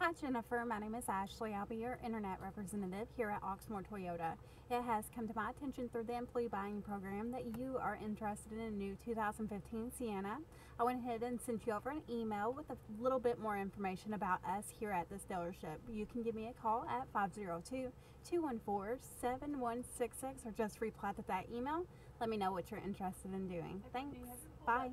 Hi Jennifer, my name is Ashley. I'll be your internet representative here at Oxmoor Toyota. It has come to my attention through the employee buying program that you are interested in a new 2015 Sienna. I went ahead and sent you over an email with a little bit more information about us here at this dealership. You can give me a call at 502-214-7166 or just reply to that email. Let me know what you're interested in doing. Thanks. Bye.